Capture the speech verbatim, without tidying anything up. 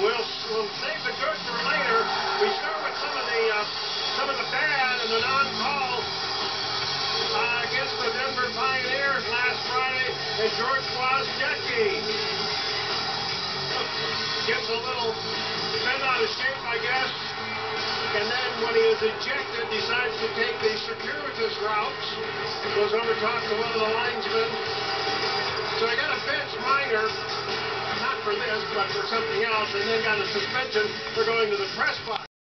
We'll, we'll save the good for later. We start with some of the uh, some of the bad and the non-call uh, against the Denver Pioneers last Friday. And George Gwozdecky gets a little bent out of shape, I guess. And then when he is ejected, decides to take the circuitous routes. Goes over to talk to one of the linesmen. So I got a bench minor. Not for this, but for something else, and then got a suspension for going to the press box.